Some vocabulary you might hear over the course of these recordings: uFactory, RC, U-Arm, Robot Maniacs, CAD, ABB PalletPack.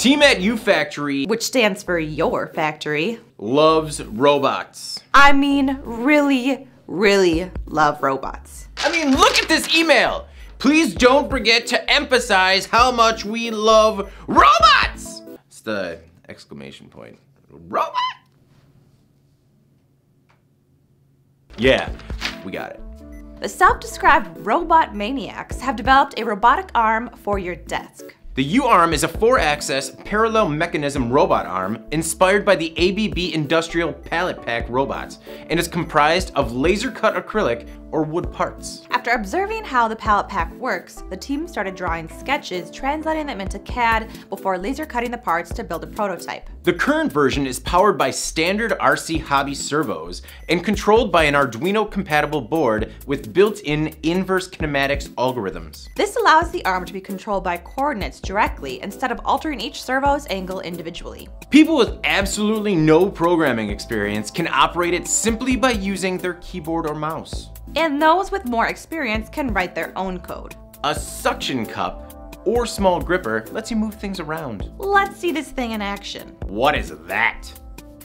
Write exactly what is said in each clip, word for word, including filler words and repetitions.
team at uFactory, which stands for your factory, loves robots. I mean, really, really love robots. I mean, look at this email. Please don't forget to emphasize how much we love robots. It's the exclamation point. Robot? Yeah, we got it. The self-described robot maniacs have developed a robotic arm for your desk. The U-Arm is a four-axis parallel mechanism robot arm inspired by the A B B industrial PalletPack robots and is comprised of laser-cut acrylic or wood parts. After observing how the PalletPack works, the team started drawing sketches, translating them into C A D before laser-cutting the parts to build a prototype. The current version is powered by standard R C hobby servos and controlled by an Arduino-compatible board with built-in inverse kinematics algorithms. This allows the arm to be controlled by coordinates directly instead of altering each servo's angle individually. People with absolutely no programming experience can operate it simply by using their keyboard or mouse. And those with more experience can write their own code. A suction cup or small gripper lets you move things around. Let's see this thing in action. What is that?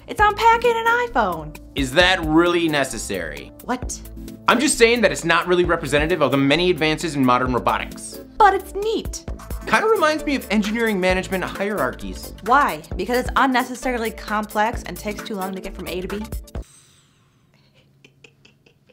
It's unpacking an iPhone. Is that really necessary? What? I'm just saying that it's not really representative of the many advances in modern robotics. But it's neat. Kind of reminds me of engineering management hierarchies. Why? Because it's unnecessarily complex and takes too long to get from A to B?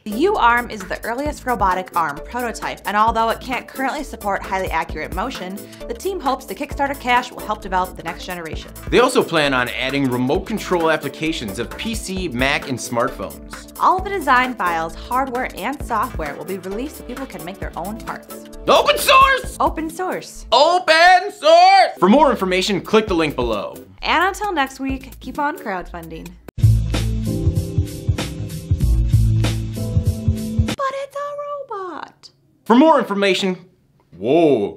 The U-Arm is the earliest robotic arm prototype, and although it can't currently support highly accurate motion, the team hopes the Kickstarter cash will help develop the next generation. They also plan on adding remote control applications of P C, Mac, and smartphones. All of the design files, hardware, and software will be released so people can make their own parts. Open source! Open source. Open source! For more information, click the link below. And until next week, keep on crowdfunding. For more information, whoa.